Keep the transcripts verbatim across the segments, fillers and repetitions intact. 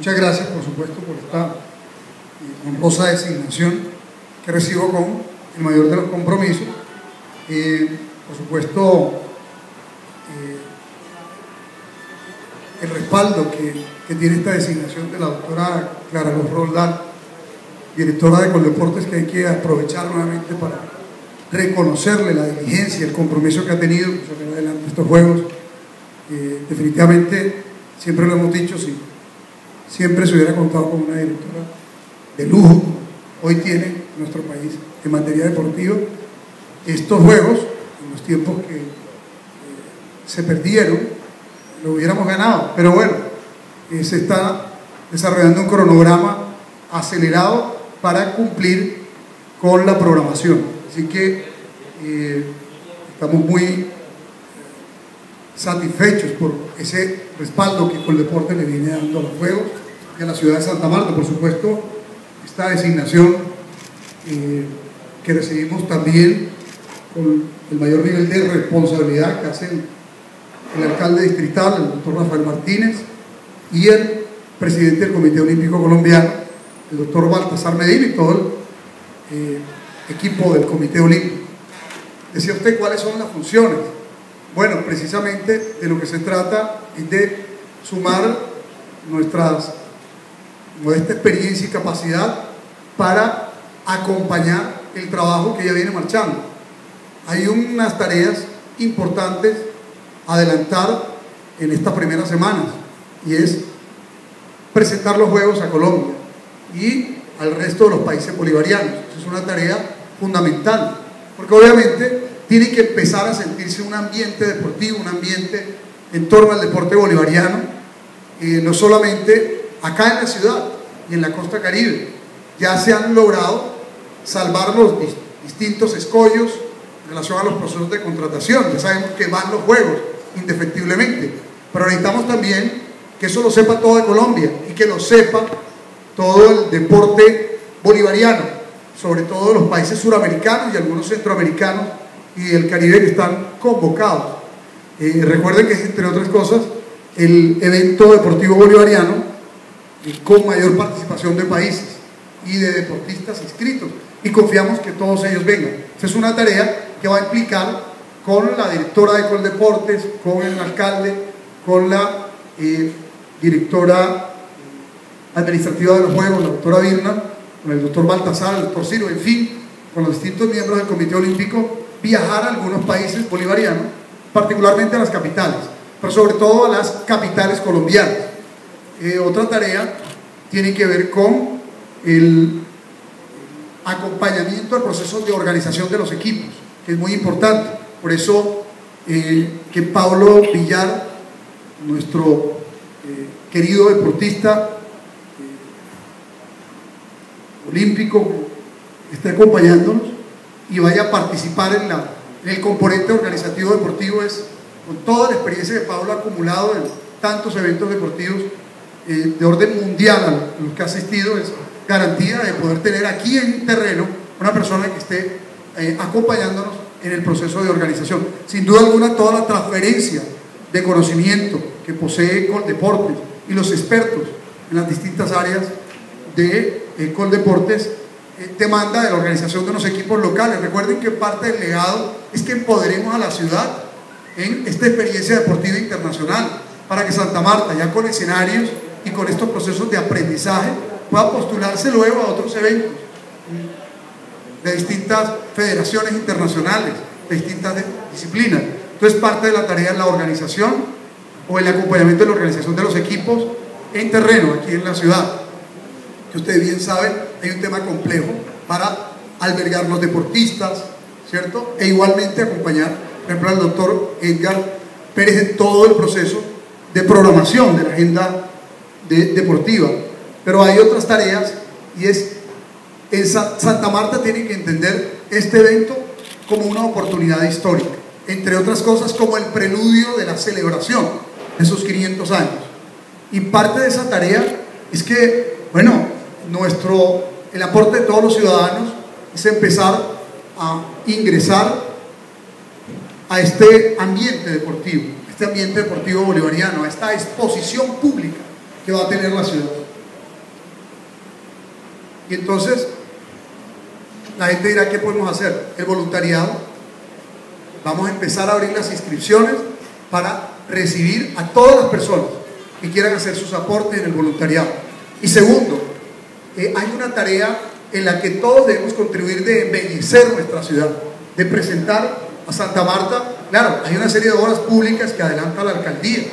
muchas gracias, por supuesto, por esta honrosa designación que recibo con el mayor de los compromisos. Eh, por supuesto, eh, el respaldo que, que tiene esta designación de la doctora Clara López Roldán, directora de Coldeportes, que hay que aprovechar nuevamente para reconocerle la diligencia, el compromiso que ha tenido para sacar adelante estos Juegos. Eh, definitivamente, siempre lo hemos dicho, sí, siempre se hubiera contado con una directora de lujo, hoy tiene nuestro país en materia deportiva. Estos Juegos, en los tiempos que eh, se perdieron, lo hubiéramos ganado, pero bueno, eh, se está desarrollando un cronograma acelerado para cumplir con la programación, así que eh, estamos muy satisfechos por ese respaldo que Coldeportes le viene dando a los Juegos y a la ciudad de Santa Marta. Por supuesto, esta designación eh, que recibimos también con el mayor nivel de responsabilidad que hacen el alcalde distrital, el doctor Rafael Martínez, y el presidente del Comité Olímpico Colombiano, el doctor Baltasar Medina, y todo el eh, equipo del Comité Olímpico. Decía usted, ¿cuáles son las funciones? Bueno, precisamente de lo que se trata es de sumar nuestras, nuestra experiencia y capacidad para acompañar el trabajo que ya viene marchando. Hay unas tareas importantes a adelantar en estas primeras semanas, y es presentar los Juegos a Colombia y al resto de los países bolivarianos. Es una tarea fundamental, porque obviamente tiene que empezar a sentirse un ambiente deportivo, un ambiente en torno al deporte bolivariano, eh, no solamente acá en la ciudad y en la costa caribe. Ya se han logrado salvar los dist distintos escollos en relación a los procesos de contratación. Ya sabemos que van los Juegos, indefectiblemente, pero necesitamos también que eso lo sepa toda Colombia y que lo sepa todo el deporte bolivariano, sobre todo los países suramericanos y algunos centroamericanos y del Caribe que están convocados. Eh, recuerden que es, entre otras cosas, el evento deportivo bolivariano con mayor participación de países y de deportistas inscritos, y confiamos que todos ellos vengan. Esa es una tarea que va a implicar con la directora de Coldeportes, con el alcalde, con la eh, directora administrativa de los Juegos, la doctora Virna, con el doctor Baltasar, el doctor Ciro, en fin, con los distintos miembros del Comité Olímpico, viajar a algunos países bolivarianos, particularmente a las capitales, pero sobre todo a las capitales colombianas. Eh, otra tarea tiene que ver con el acompañamiento al proceso de organización de los equipos, que es muy importante. Por eso eh, que Pablo Villar, nuestro eh, querido deportista eh, olímpico, esté acompañándonos y vaya a participar en, la, en el componente organizativo deportivo. Es con toda la experiencia que Pablo ha acumulado en tantos eventos deportivos eh, de orden mundial a los que ha asistido, es garantía de poder tener aquí en terreno una persona que esté eh, acompañándonos en el proceso de organización. Sin duda alguna, toda la transferencia de conocimiento que posee Coldeportes y los expertos en las distintas áreas de eh, Coldeportes demanda de la organización de los equipos locales. Recuerden que parte del legado es que empoderemos a la ciudad en esta experiencia deportiva internacional, para que Santa Marta, ya con escenarios y con estos procesos de aprendizaje, pueda postularse luego a otros eventos de distintas federaciones internacionales, de distintas disciplinas. Entonces, parte de la tarea es la organización o el acompañamiento de la organización de los equipos en terreno, aquí en la ciudad. Que ustedes bien saben, hay un tema complejo para albergar los deportistas, ¿cierto? E igualmente acompañar, por ejemplo, al doctor Edgar Pérez en todo el proceso de programación de la agenda de, deportiva. Pero hay otras tareas, y es, en Santa Marta tiene que entender este evento como una oportunidad histórica, entre otras cosas como el preludio de la celebración de esos quinientos años. Y parte de esa tarea es que, bueno, nuestro, el aporte de todos los ciudadanos es empezar a ingresar a este ambiente deportivo, este ambiente deportivo bolivariano, a esta exposición pública que va a tener la ciudad. Y entonces la gente dirá, ¿qué podemos hacer? El voluntariado. Vamos a empezar a abrir las inscripciones para recibir a todas las personas que quieran hacer sus aportes en el voluntariado. Y segundo, eh, hay una tarea en la que todos debemos contribuir de embellecer nuestra ciudad, de presentar a Santa Marta. Claro, hay una serie de obras públicas que adelanta la alcaldía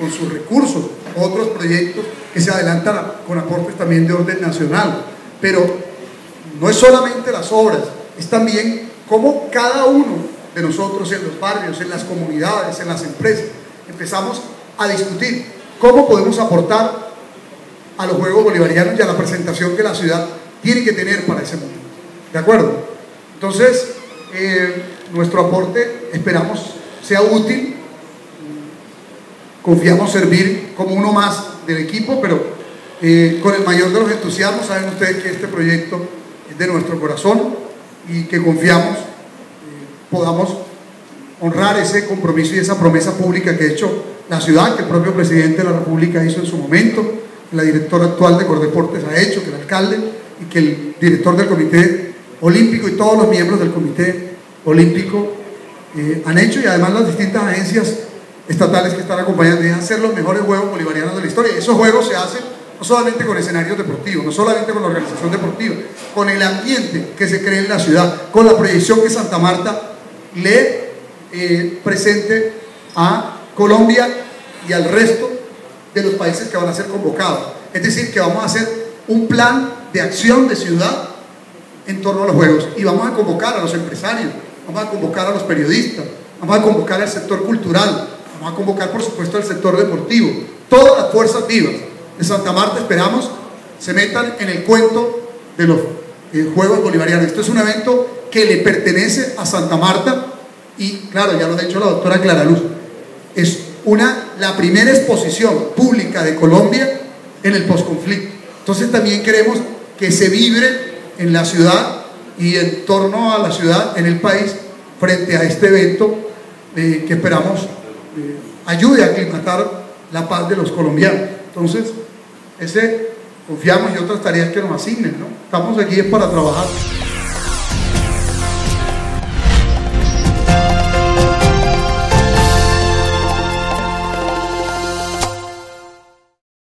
con sus recursos, otros proyectos que se adelantan con aportes también de orden nacional, pero no es solamente las obras, es también cómo cada uno de nosotros en los barrios, en las comunidades, en las empresas, empezamos a discutir cómo podemos aportar a los Juegos Bolivarianos y a la presentación que la ciudad tiene que tener para ese momento. ¿De acuerdo? Entonces, eh, nuestro aporte, esperamos, sea útil. Confiamos servir como uno más del equipo, pero eh, con el mayor de los entusiasmos. Saben ustedes que este proyecto es de nuestro corazón y que confiamos podamos honrar ese compromiso y esa promesa pública que ha hecho la ciudad, que el propio presidente de la República hizo en su momento, que la directora actual de Coldeportes ha hecho, que el alcalde y que el director del Comité Olímpico y todos los miembros del Comité Olímpico eh, han hecho, y además las distintas agencias estatales que están acompañando, y hacer los mejores Juegos Bolivarianos de la historia. Esos juegos se hacen no solamente con escenarios deportivos, no solamente con la organización deportiva, con el ambiente que se crea en la ciudad, con la proyección que Santa Marta le eh, presente a Colombia y al resto de los países que van a ser convocados. Es decir, que vamos a hacer un plan de acción de ciudad en torno a los Juegos, y vamos a convocar a los empresarios, vamos a convocar a los periodistas, vamos a convocar al sector cultural, vamos a convocar por supuesto al sector deportivo. Todas las fuerzas vivas de Santa Marta esperamos se metan en el cuento de los eh, Juegos Bolivarianos. Esto es un evento que le pertenece a Santa Marta y, claro, ya lo ha dicho la doctora Clara Luz, es una, la primera exposición pública de Colombia en el posconflicto. Entonces también queremos que se vibre en la ciudad y en torno a la ciudad, en el país, frente a este evento eh, que esperamos eh, ayude a aclimatar la paz de los colombianos. Entonces, ese confiamos y otras tareas que nos asignen, ¿no? Estamos aquí para trabajar.